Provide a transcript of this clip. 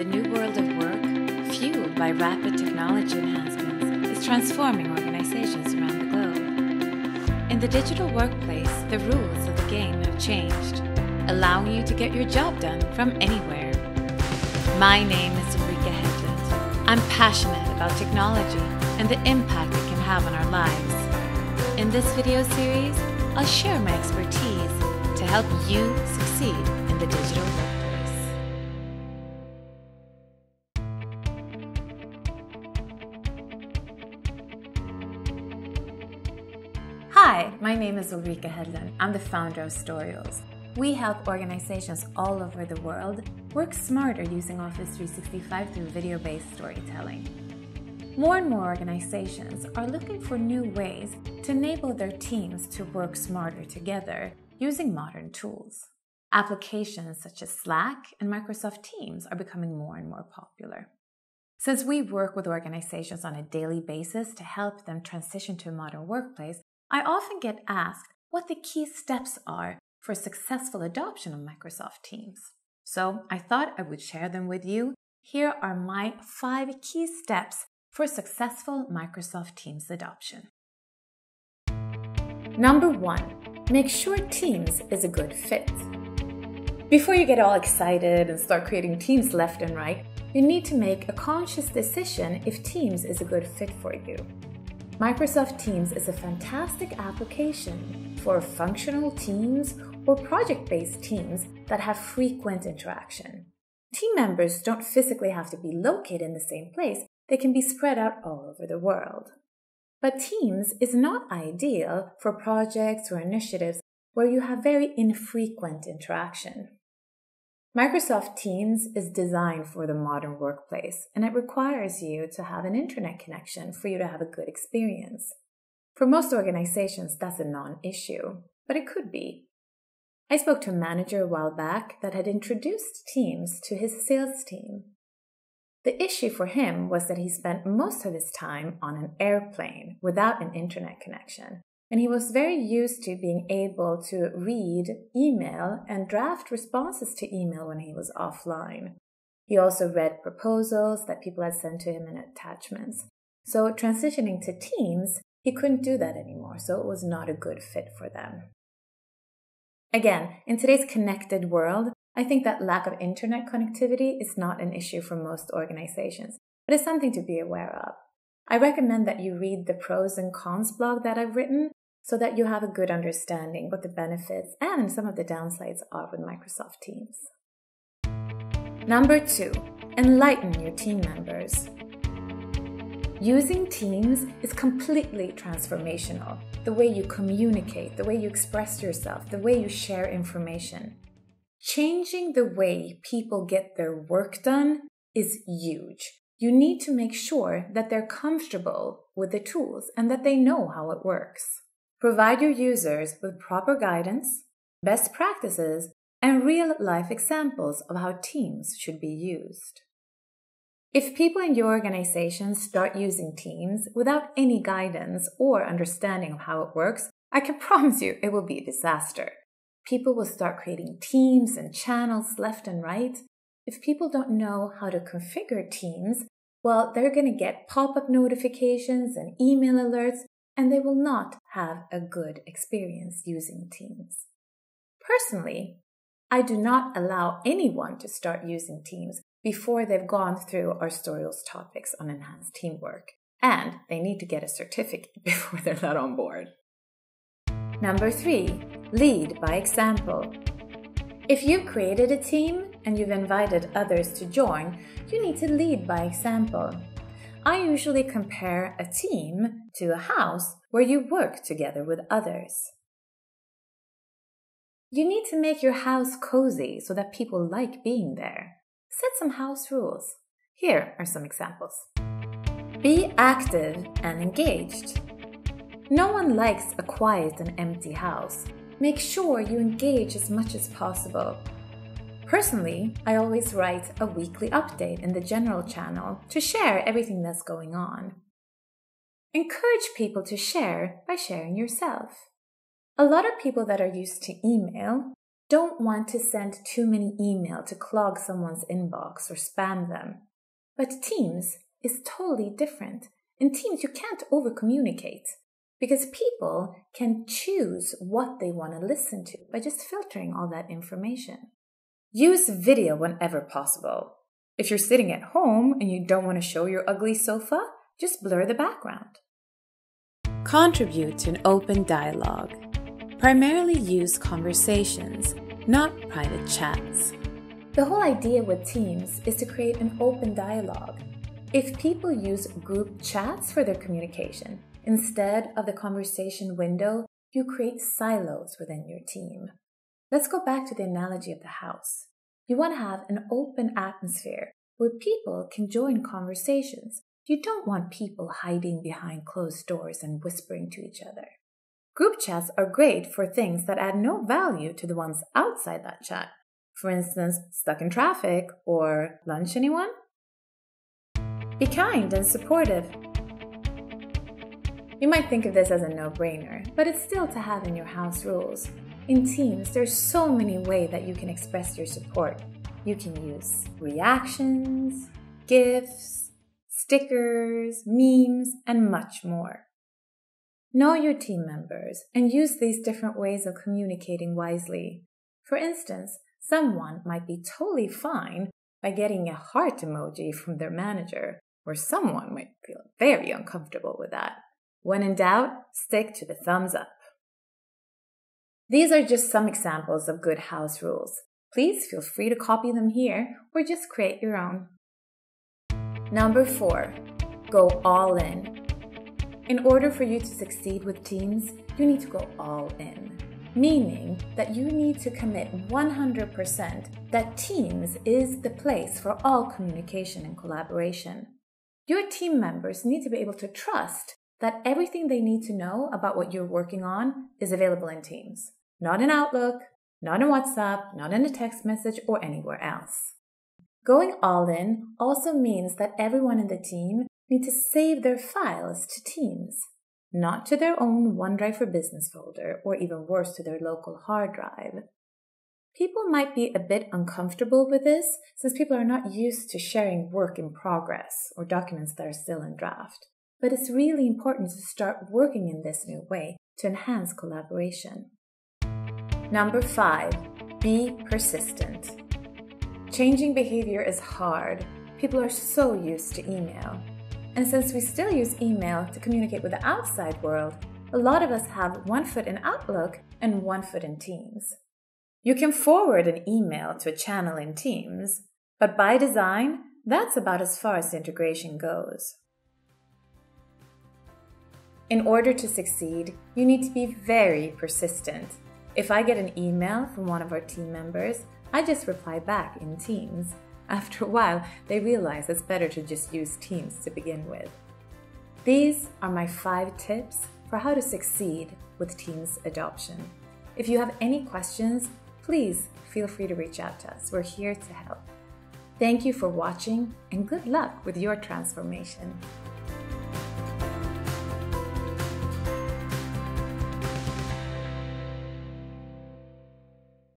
the new world of work, fueled by rapid technology enhancements, is transforming organizations around the globe. In the digital workplace, the rules of the game have changed, allowing you to get your job done from anywhere. My name is Ulrika Hedlund. I'm passionate about technology and the impact it can have on our lives. In this video series, I'll share my expertise to help you succeed in the digital world. Hi, my name is Ulrika Hedlund. I'm the founder of Storyals. We help organizations all over the world work smarter using Office 365 through video-based storytelling. More and more organizations are looking for new ways to enable their teams to work smarter together using modern tools. Applications such as Slack and Microsoft Teams are becoming more and more popular. Since we work with organizations on a daily basis to help them transition to a modern workplace, I often get asked what the key steps are for successful adoption of Microsoft Teams. So I thought I would share them with you. Here are my 5 key steps for successful Microsoft Teams adoption. Number 1, make sure Teams is a good fit. Before you get all excited and start creating Teams left and right, you need to make a conscious decision if Teams is a good fit for you. Microsoft Teams is a fantastic application for functional teams or project-based teams that have frequent interaction. Team members don't physically have to be located in the same place. They can be spread out all over the world. But Teams is not ideal for projects or initiatives where you have very infrequent interaction. Microsoft Teams is designed for the modern workplace, and it requires you to have an internet connection for you to have a good experience. For most organizations, that's a non-issue, but it could be. I spoke to a manager a while back that had introduced Teams to his sales team. The issue for him was that he spent most of his time on an airplane without an internet connection, and he was very used to being able to read email and draft responses to email when he was offline. He also read proposals that people had sent to him in attachments. So transitioning to Teams, he couldn't do that anymore, so it was not a good fit for them. Again, in today's connected world, I think that lack of internet connectivity is not an issue for most organizations, but it's something to be aware of. I recommend that you read the pros and cons blog that I've written, so that you have a good understanding what the benefits and some of the downsides are with Microsoft Teams. Number 2, enlighten your team members. Using Teams is completely transformational. The way you communicate, the way you express yourself, the way you share information. Changing the way people get their work done is huge. You need to make sure that they're comfortable with the tools and that they know how it works. Provide your users with proper guidance, best practices, and real-life examples of how Teams should be used. If people in your organization start using Teams without any guidance or understanding of how it works, I can promise you it will be a disaster. People will start creating teams and channels left and right. If people don't know how to configure Teams, well, they're going to get pop-up notifications and email alerts, and they will not have a good experience using Teams. Personally, I do not allow anyone to start using Teams before they've gone through our Storyals topics on enhanced teamwork, and they need to get a certificate before they're let on board. Number 3, lead by example. If you've created a team and you've invited others to join, you need to lead by example. I usually compare a team to a house where you work together with others. You need to make your house cozy so that people like being there. Set some house rules. Here are some examples. Be active and engaged. No one likes a quiet and empty house. Make sure you engage as much as possible. Personally, I always write a weekly update in the general channel to share everything that's going on. Encourage people to share by sharing yourself. A lot of people that are used to email don't want to send too many emails to clog someone's inbox or spam them. But Teams is totally different. In Teams, you can't over-communicate because people can choose what they want to listen to by just filtering all that information. Use video whenever possible. If you're sitting at home and you don't want to show your ugly sofa, just blur the background. Contribute to an open dialogue. Primarily use conversations, not private chats. The whole idea with Teams is to create an open dialogue. If people use group chats for their communication, instead of the conversation window, you create silos within your team. Let's go back to the analogy of the house. You want to have an open atmosphere where people can join conversations. You don't want people hiding behind closed doors and whispering to each other. Group chats are great for things that add no value to the ones outside that chat. For instance, stuck in traffic or lunch anyone? Be kind and supportive. You might think of this as a no-brainer, but it's still to have in your house rules. In Teams, there's so many ways that you can express your support. You can use reactions, GIFs, stickers, memes, and much more. Know your team members and use these different ways of communicating wisely. For instance, someone might be totally fine by getting a heart emoji from their manager, or someone might feel very uncomfortable with that. When in doubt, stick to the thumbs up. These are just some examples of good house rules. Please feel free to copy them here or just create your own. Number 4, go all in. In order for you to succeed with Teams, you need to go all in, meaning that you need to commit 100% that Teams is the place for all communication and collaboration. Your team members need to be able to trust that everything they need to know about what you're working on is available in Teams. Not in Outlook, not in WhatsApp, not in a text message, or anywhere else. Going all in also means that everyone in the team needs to save their files to Teams, not to their own OneDrive for Business folder, or even worse, to their local hard drive. People might be a bit uncomfortable with this since people are not used to sharing work in progress or documents that are still in draft. But it's really important to start working in this new way to enhance collaboration. Number 5, be persistent. Changing behavior is hard. People are so used to email. And since we still use email to communicate with the outside world, a lot of us have one foot in Outlook and one foot in Teams. You can forward an email to a channel in Teams, but by design, that's about as far as the integration goes. In order to succeed, you need to be very persistent. If I get an email from one of our team members, I just reply back in Teams. After a while, they realize it's better to just use Teams to begin with. These are my 5 tips for how to succeed with Teams adoption. If you have any questions, please feel free to reach out to us. We're here to help. Thank you for watching and good luck with your transformation.